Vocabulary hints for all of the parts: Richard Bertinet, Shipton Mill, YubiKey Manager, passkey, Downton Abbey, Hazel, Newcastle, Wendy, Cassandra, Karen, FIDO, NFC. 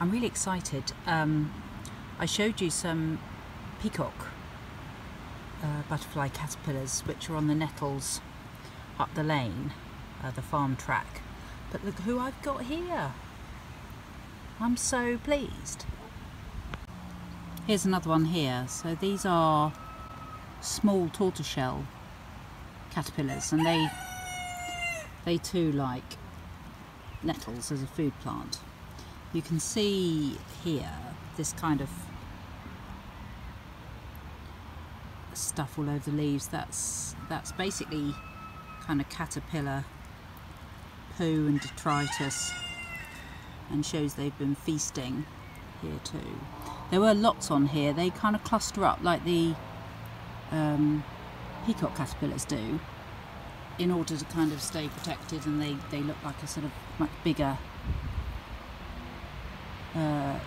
I'm really excited. I showed you some peacock butterfly caterpillars which are on the nettles up the lane, the farm track, but look who I've got here. I'm so pleased. Here's another one here. So these are small tortoiseshell caterpillars, and they too like nettles as a food plant. You can see here this kind of stuff all over the leaves. That's basically kind of caterpillar poo and detritus, and shows they've been feasting here too. There were lots on here. They kind of cluster up like the peacock caterpillars do, in order to kind of stay protected, and they look like a sort of much bigger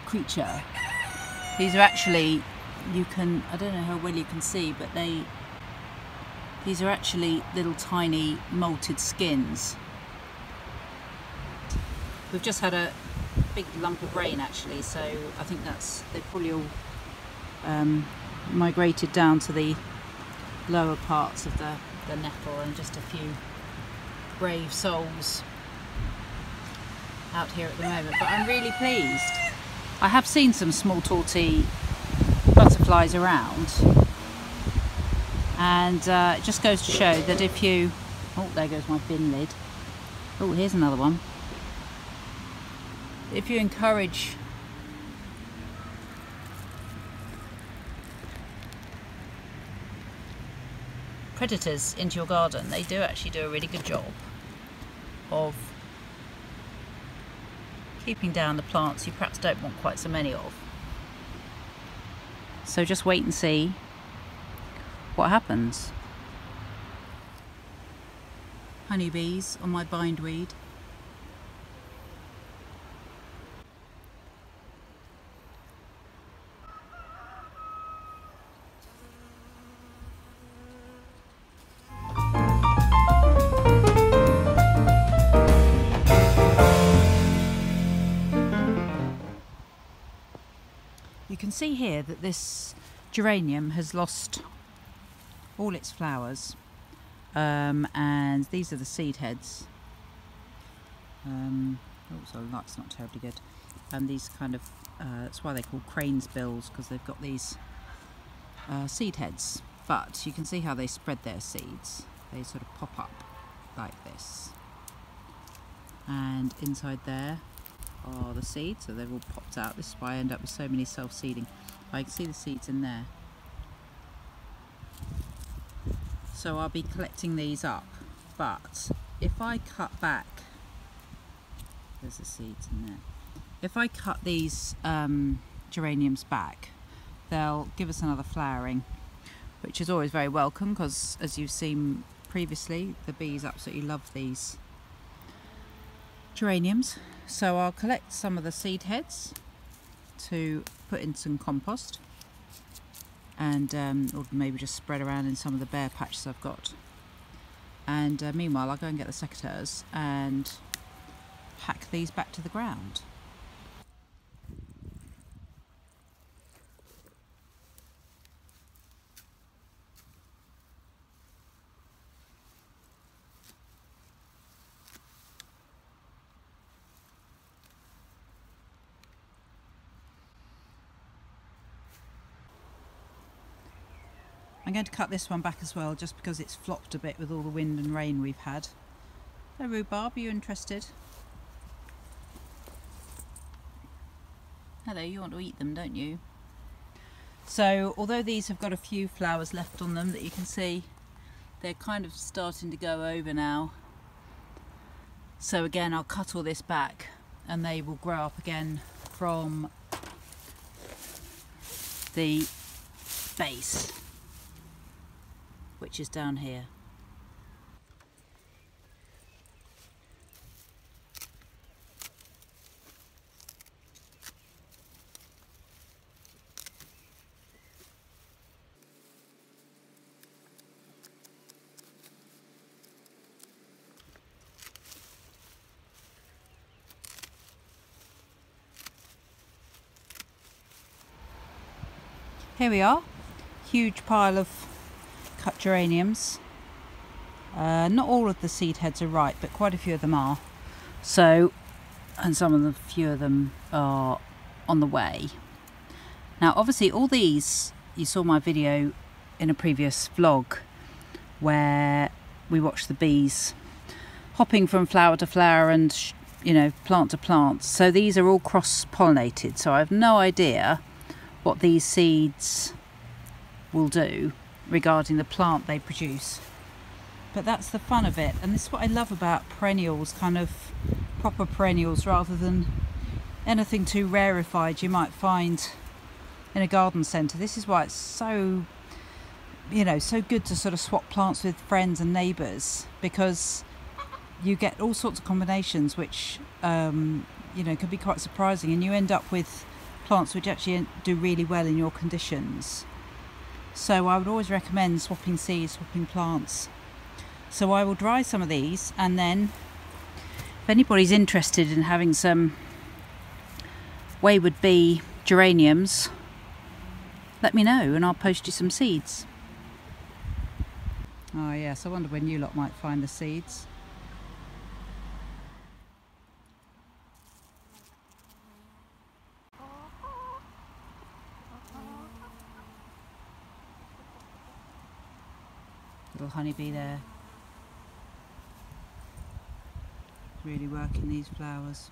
creature. These are actually, I don't know how well you can see, but these are actually little tiny molted skins. We've just had a big lump of rain actually, so I think they've probably all migrated down to the lower parts of the nettle, and just a few brave souls out here at the moment. But I'm really pleased. I have seen some small torty butterflies around, and it just goes to show that if you... Oh, there goes my bin lid. Oh, here's another one. If you encourage predators into your garden, they do actually do a really good job of keeping down the plants you perhaps don't want quite so many of. So just wait and see what happens. Honeybees on my bindweed. See here that this geranium has lost all its flowers, and these are the seed heads. So that's not terribly good. And these kind of that's why they're called crane's bills, because they've got these seed heads. But you can see how they spread their seeds. They sort of pop up like this, and inside there are the seeds, so they've all popped out. This is why I end up with so many self-seeding. I can see the seeds in there. So I'll be collecting these up, but if I cut back, there's the seeds in there. If I cut these geraniums back, they'll give us another flowering, which is always very welcome, because as you've seen previously, the bees absolutely love these geraniums. So I'll collect some of the seed heads to put in some compost, and or maybe just spread around in some of the bare patches I've got. And meanwhile I'll go and get the secateurs and hack these back to the ground. I'm going to cut this one back as well, just because it's flopped a bit with all the wind and rain we've had. Hello rhubarb, are you interested? Hello, you want to eat them, don't you? So although these have got a few flowers left on them that you can see, they're kind of starting to go over now. So again, I'll cut all this back and they will grow up again from the base, which is down here. Here we are. Huge pile of cut geraniums. Not all of the seed heads are ripe, but quite a few of them are. So, and a few of them are on the way. Now, obviously, all these, you saw my video in a previous vlog where we watched the bees hopping from flower to flower and, you know, plant to plant. So these are all cross-pollinated. So I have no idea what these seeds will do regarding the plant they produce. But that's the fun of it. And this is what I love about perennials, kind of proper perennials, rather than anything too rarefied you might find in a garden centre. This is why it's so, you know, so good to sort of swap plants with friends and neighbours, because you get all sorts of combinations which, you know, can be quite surprising, and you end up with plants which actually do really well in your conditions. So I would always recommend swapping seeds, swapping plants. So I will dry some of these, and then if anybody's interested in having some wayward bee geraniums, let me know and I'll post you some seeds. Oh yes, I wonder when you lot might find the seeds. Little honeybee there. Really working these flowers.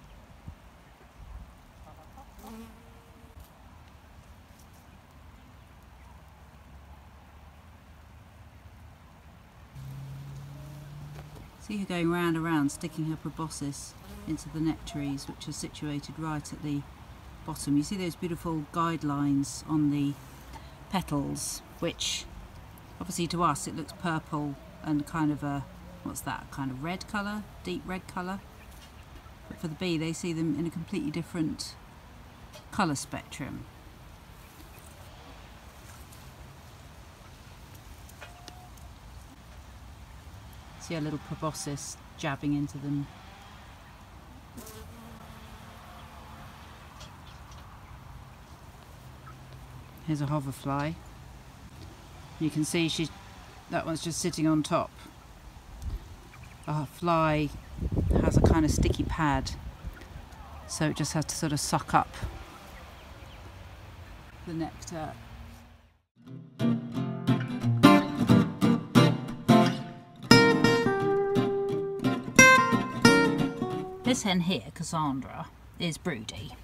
See her going round and round, sticking her proboscis into the nectaries, which are situated right at the bottom. You see those beautiful guidelines on the petals, which obviously to us it looks purple and kind of a, what's that, kind of red colour, deep red colour. But for the bee, they see them in a completely different colour spectrum. See a little proboscis jabbing into them. Here's a hoverfly. You can see that one's just sitting on top. A fly has a kind of sticky pad, so it just has to sort of suck up the nectar. This hen here, Cassandra, is broody.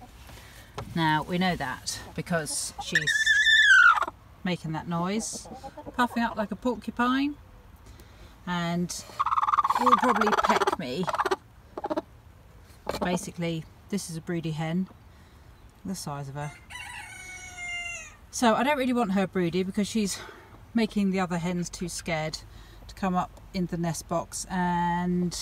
Now we know that because she's making that noise, puffing up like a porcupine, and will probably peck me. Basically, this is a broody hen, the size of her. So I don't really want her broody because she's making the other hens too scared to come up into the nest box, and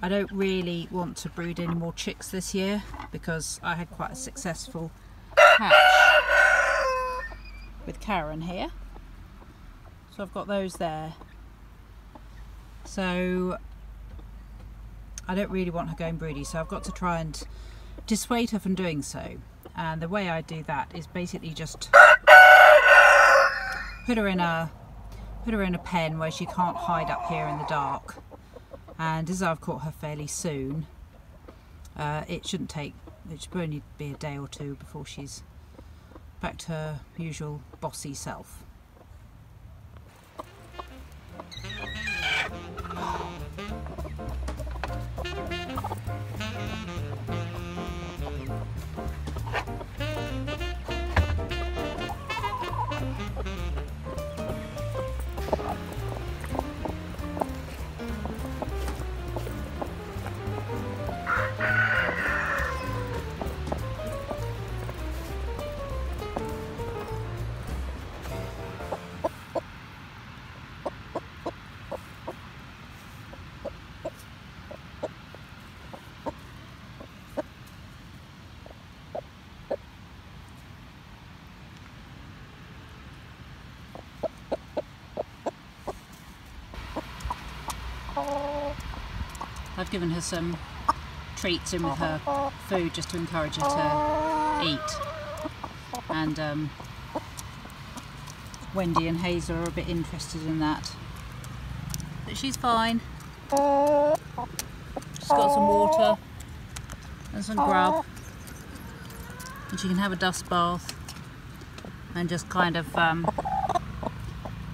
I don't really want to brood any more chicks this year because I had quite a successful hatch with Karen here. So I've got those there. So I don't really want her going broody, so I've got to try and dissuade her from doing so. And the way I do that is basically just put her in a pen where she can't hide up here in the dark. And as I've caught her fairly soon, it shouldn't take, it should only be a day or two before she's back to her usual bossy self. I've given her some treats in with her food just to encourage her to eat, and Wendy and Hazel are a bit interested in that. But she's fine. She's got some water and some grub. And she can have a dust bath and just kind of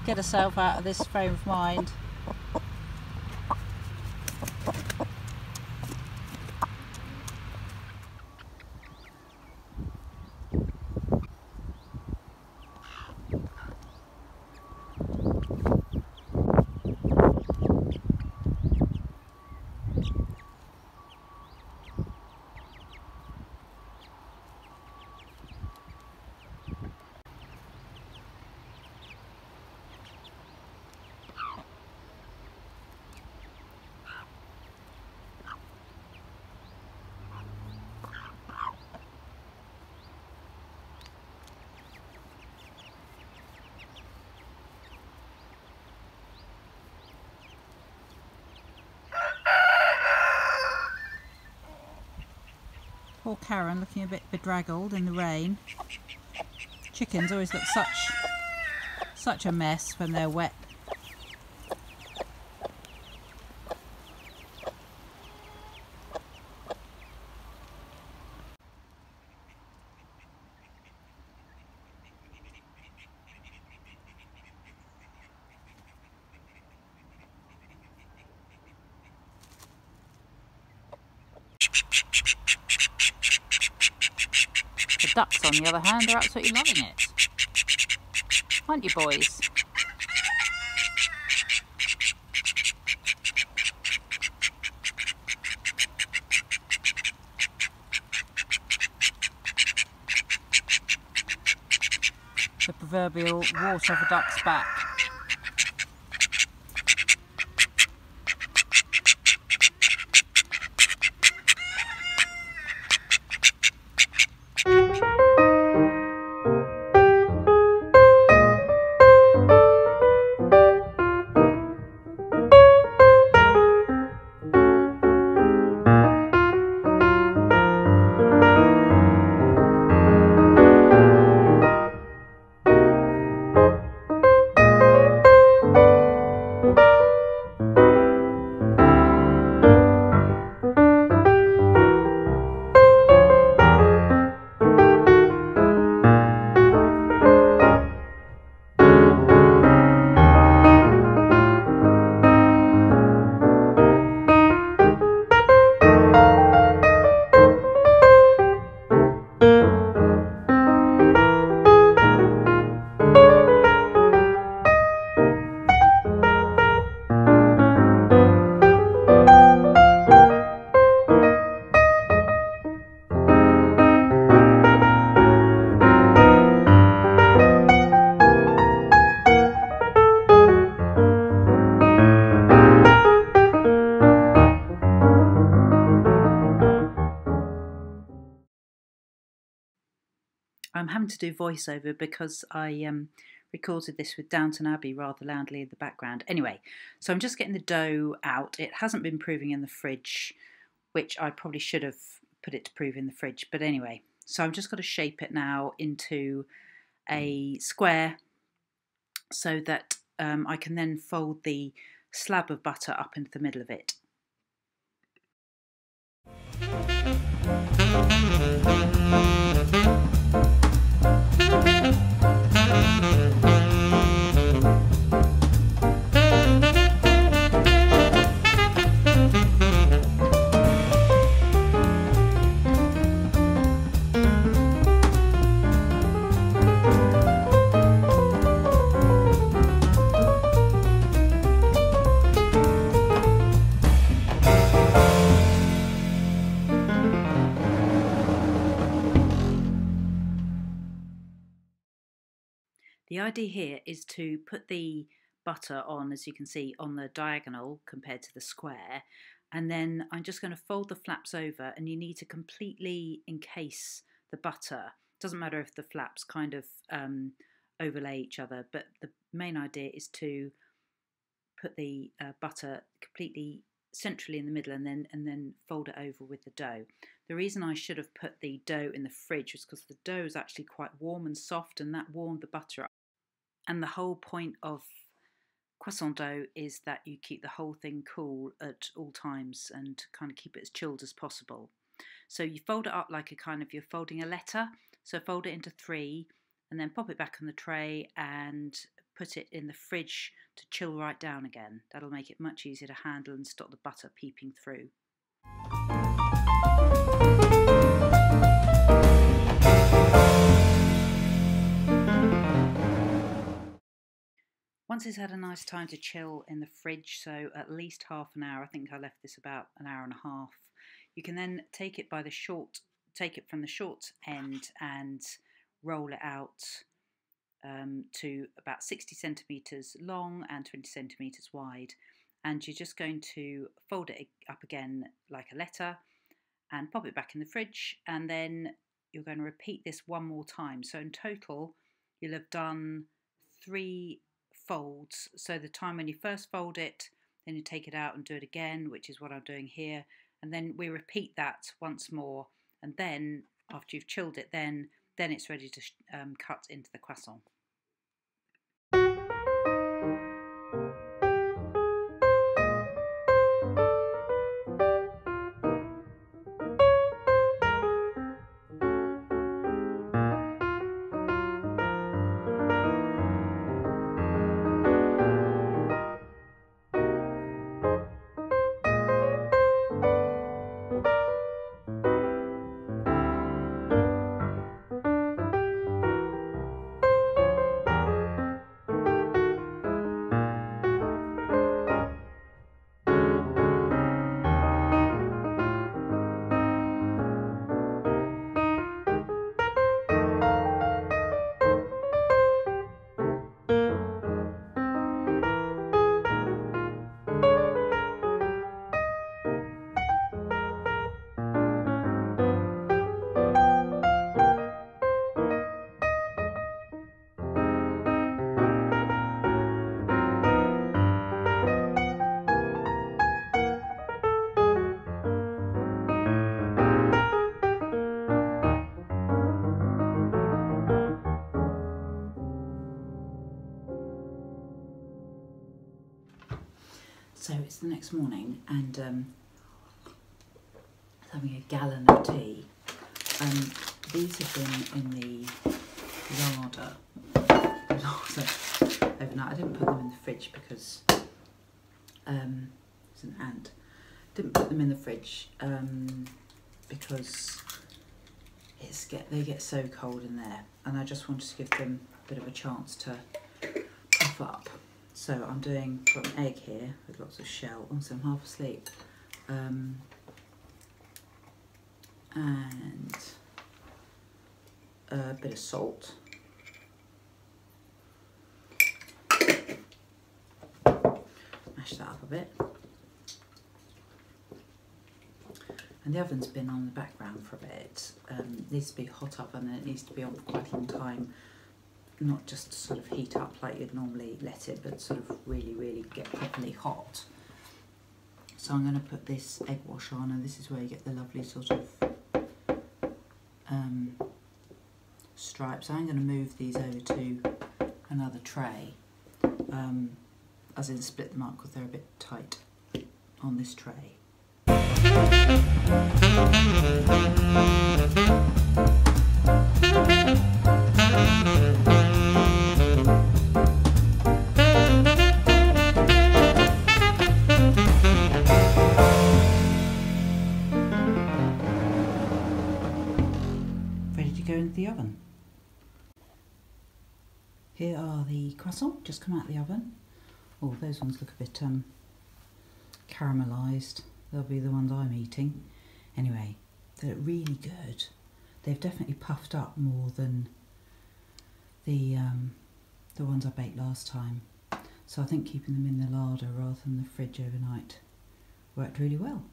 get herself out of this frame of mind. Poor Karen, looking a bit bedraggled in the rain. Chickens always look such a mess when they're wet. Ducks, on the other hand, are absolutely loving it. Aren't you, boys? The proverbial water of a duck's back. I'm having to do voiceover because I recorded this with Downton Abbey rather loudly in the background. Anyway, so I'm just getting the dough out. It hasn't been proving in the fridge, which I probably should have put it to prove in the fridge. But anyway, so I've just got to shape it now into a square so that I can then fold the slab of butter up into the middle of it. The idea here is to put the butter on, as you can see, on the diagonal compared to the square, and then I'm just going to fold the flaps over, and you need to completely encase the butter. It doesn't matter if the flaps kind of overlay each other, but the main idea is to put the butter completely centrally in the middle and then fold it over with the dough. The reason I should have put the dough in the fridge was because the dough is actually quite warm and soft, and that warmed the butter up. And the whole point of croissant dough is that you keep the whole thing cool at all times and kind of keep it as chilled as possible. So you fold it up like a kind of, you're folding a letter. So fold it into three and then pop it back on the tray and put it in the fridge to chill right down again. That'll make it much easier to handle and stop the butter peeping through. Once it's had a nice time to chill in the fridge, so at least half an hour, I think I left this about an hour and a half, you can then take it by the short, take it from the short end and roll it out to about 60 centimetres long and 20 centimetres wide, and you're just going to fold it up again like a letter and pop it back in the fridge, and then you're going to repeat this one more time. So in total you'll have done 3 folds. So the time when you first fold it, then you take it out and do it again, which is what I'm doing here, and then we repeat that once more, and then after you've chilled it, then it's ready to cut into the croissant. So it's the next morning and having a gallon of tea. These have been in the larder overnight. I didn't put them in the fridge because it's an ant. Didn't put them in the fridge because they get so cold in there, and I just wanted to give them a bit of a chance to puff up. So I'm doing, got an egg here with lots of shell. Also, I'm half asleep. And a bit of salt. Mash that up a bit. And the oven's been on the background for a bit. It needs to be hot up, and then it needs to be on for quite a long time. Not just sort of heat up like you'd normally let it, but sort of really, really get properly hot. So I'm going to put this egg wash on, and this is where you get the lovely sort of stripes. I'm going to move these over to another tray, as in split them up because they're a bit tight on this tray. Ready to go into the oven. Here are the croissants, just come out of the oven. Oh, those ones look a bit caramelised. They'll be the ones I'm eating. Anyway, they look really good. They've definitely puffed up more than the ones I baked last time. So I think keeping them in the larder rather than the fridge overnight worked really well.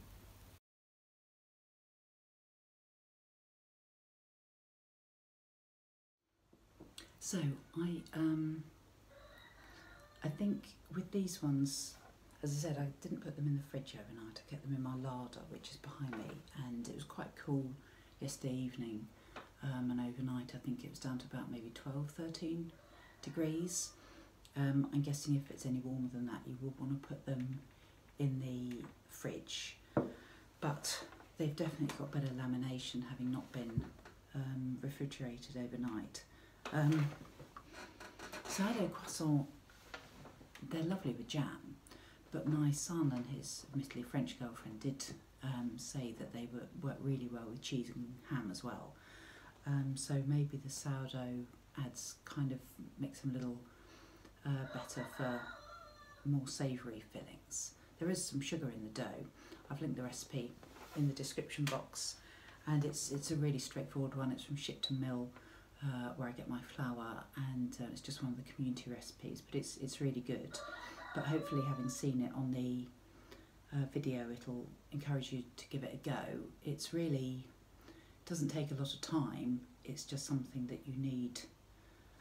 So I think with these ones, as I said, I didn't put them in the fridge overnight. I kept them in my larder, which is behind me, and it was quite cool yesterday evening. And overnight I think it was down to about maybe 12, 13 degrees, I'm guessing if it's any warmer than that, you would want to put them in the fridge. But they've definitely got better lamination, having not been refrigerated overnight. Sourdough croissant, they're lovely with jam, but my son and his admittedly French girlfriend did say that they work really well with cheese and ham as well. So maybe the sourdough adds, kind of makes them a little better for more savoury fillings. There is some sugar in the dough. I've linked the recipe in the description box, and it's a really straightforward one. It's from Shipton Mill, where I get my flour, and it's just one of the community recipes, but it's really good. But hopefully, having seen it on the video, it'll encourage you to give it a go. It's really, doesn't take a lot of time. It's just something that you need,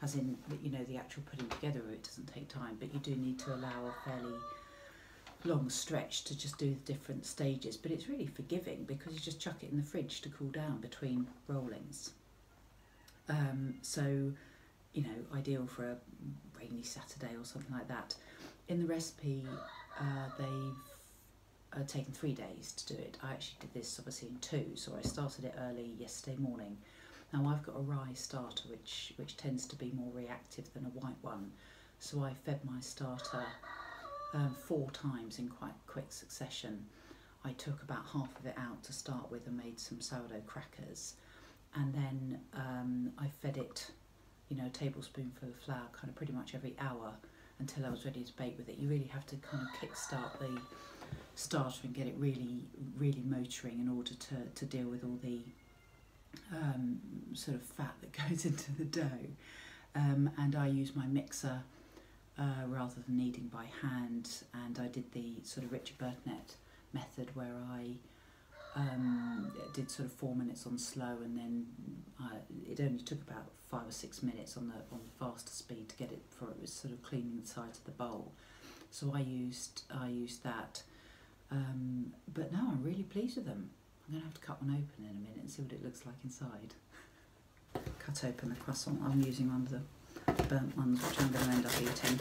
as in, you know, the actual putting together of it doesn't take time, but you do need to allow a fairly long stretch to just do the different stages. But it's really forgiving because you just chuck it in the fridge to cool down between rollings. So, you know, ideal for a rainy Saturday or something like that. In the recipe, they've taken 3 days to do it. I actually did this obviously in 2, so I started it early yesterday morning. Now I've got a rye starter which tends to be more reactive than a white one, so I fed my starter 4 times in quite quick succession. I took about half of it out to start with and made some sourdough crackers, and then I fed it, you know, a tablespoonful of flour kind of pretty much every hour until I was ready to bake with it. You really have to kind of kickstart the starter and get it really, really motoring in order to deal with all the sort of fat that goes into the dough. And I use my mixer rather than kneading by hand, and I did the sort of Richard Bertinet method where I did sort of 4 minutes on slow, and then it only took about 5 or 6 minutes on the faster speed to get it before it was sort of cleaning the sides of the bowl. So I used that, but now I'm really pleased with them. I'm going to have to cut one open in a minute and see what it looks like inside. Cut open the croissant. I'm using one of the burnt ones, which I'm going to end up eating.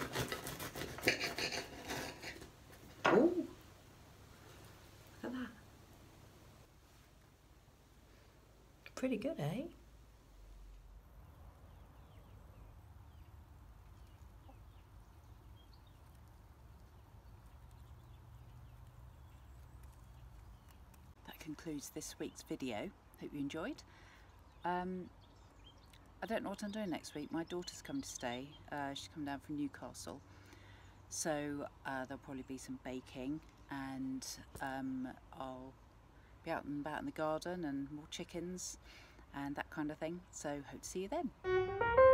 Oh, look at that. Pretty good, eh? Concludes this week's video. Hope you enjoyed. I don't know what I'm doing next week. My daughter's come to stay. She's come down from Newcastle, so there'll probably be some baking, and I'll be out and about in the garden and more chickens and that kind of thing. So hope to see you then.